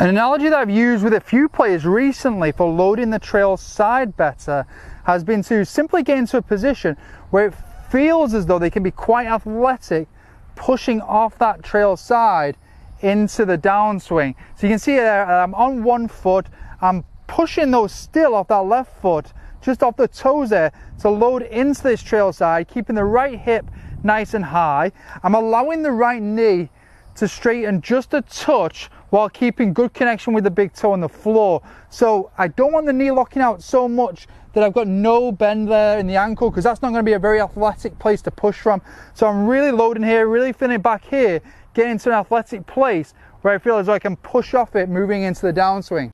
An analogy that I've used with a few players recently for loading the trail side better has been to simply get into a position where it feels as though they can be quite athletic pushing off that trail side into the downswing. So you can see there, I'm on one foot, I'm pushing those still off that left foot, just off the toes there, to load into this trail side, keeping the right hip nice and high. I'm allowing the right knee to straighten just a touch while keeping good connection with the big toe on the floor. So I don't want the knee locking out so much that I've got no bend there in the ankle, because that's not going to be a very athletic place to push from. So I'm really loading here, really thinning back here, getting to an athletic place where I feel as though I can push off it moving into the downswing.